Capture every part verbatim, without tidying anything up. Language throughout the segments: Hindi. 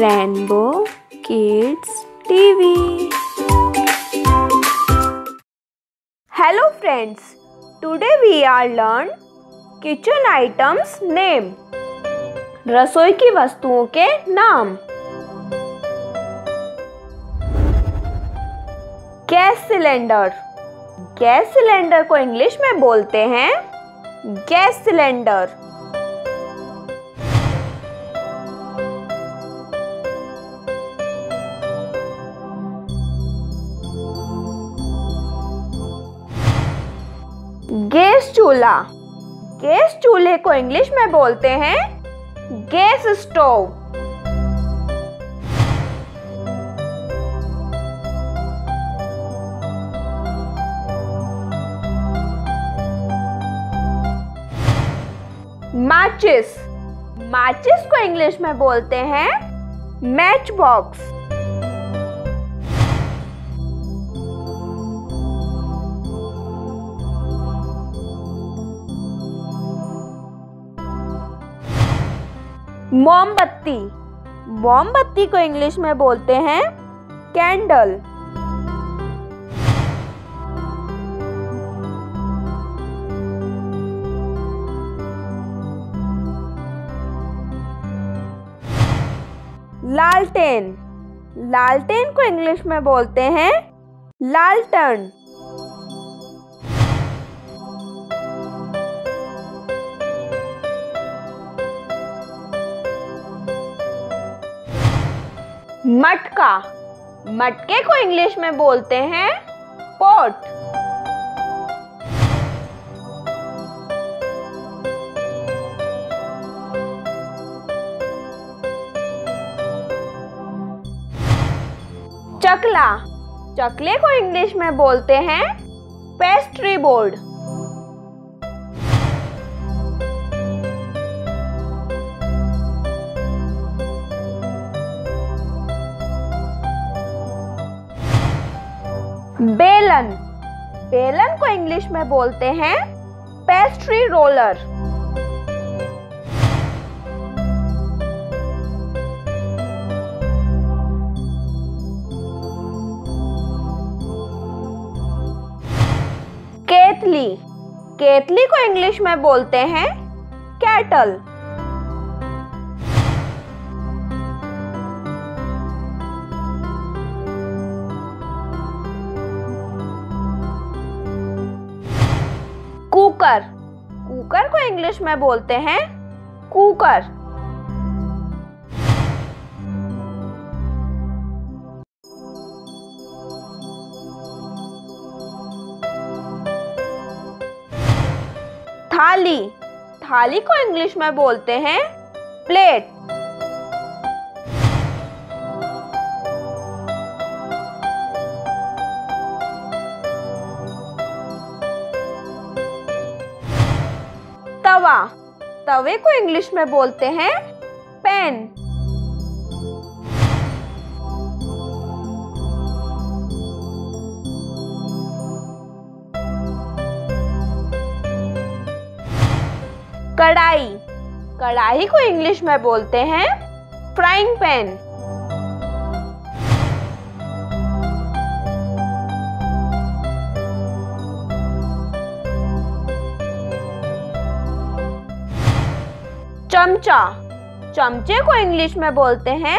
Rainbow kids TV. Hello friends, today we are learn kitchen items name, रसोई की वस्तुओं के नाम। गैस सिलेंडर, गैस सिलेंडर को इंग्लिश में बोलते हैं गैस सिलेंडर। गैस चूल्हा, गैस चूल्हे को इंग्लिश में बोलते हैं गैस स्टोव। माचिस, माचिस को इंग्लिश में बोलते हैं मैच बॉक्स। मोमबत्ती, मोमबत्ती को इंग्लिश में बोलते हैं कैंडल। लालटेन, लालटेन को इंग्लिश में बोलते हैं लालटन। मटका, मटके को इंग्लिश में बोलते हैं पॉट। चकला, चकले को इंग्लिश में बोलते हैं पेस्ट्री बोर्ड। बेलन, बेलन को इंग्लिश में बोलते हैं पेस्ट्री रोलर। केतली, केतली को इंग्लिश में बोलते हैं कैटल। कुकर, कुकर को इंग्लिश में बोलते हैं कुकर। थाली, थाली को इंग्लिश में बोलते हैं प्लेट। तवा, तवे को इंग्लिश में बोलते हैं पैन। कढ़ाई, कढ़ाई को इंग्लिश में बोलते हैं फ्राइंग पैन। चमचा, चमचे को इंग्लिश में बोलते हैं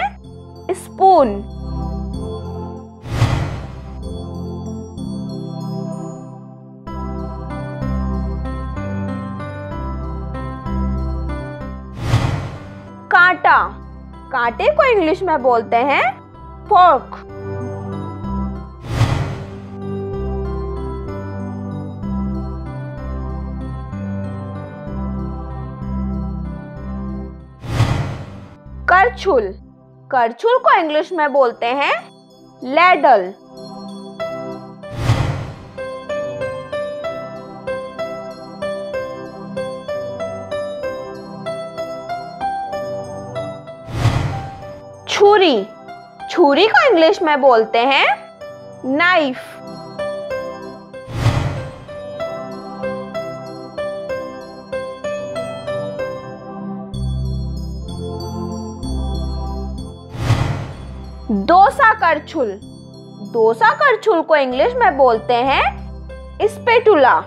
स्पून। कांटा, कांटे को इंग्लिश में बोलते हैं फोर्क। करछुल, करछुल को इंग्लिश में बोलते हैं लैडल। छुरी, छुरी को इंग्लिश में बोलते हैं नाइफ। करछुल। डोसा करछुल को इंग्लिश में बोलते हैं स्पैटुला।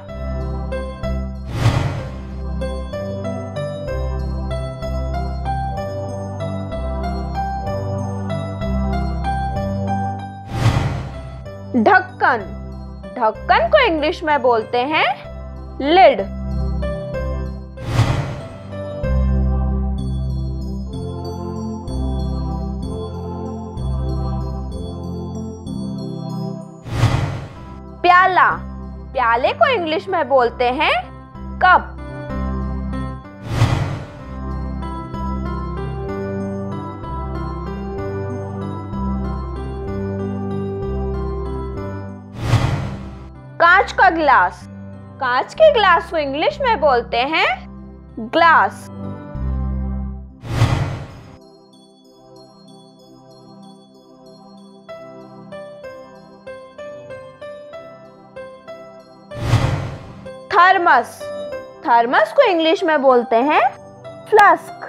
ढक्कन, ढक्कन को इंग्लिश में बोलते हैं लिड। प्याला, प्याले को इंग्लिश में बोलते हैं कप। कांच का ग्लास, कांच के ग्लास को इंग्लिश में बोलते हैं ग्लास। थर्मस, थर्मस को इंग्लिश में बोलते हैं फ्लास्क।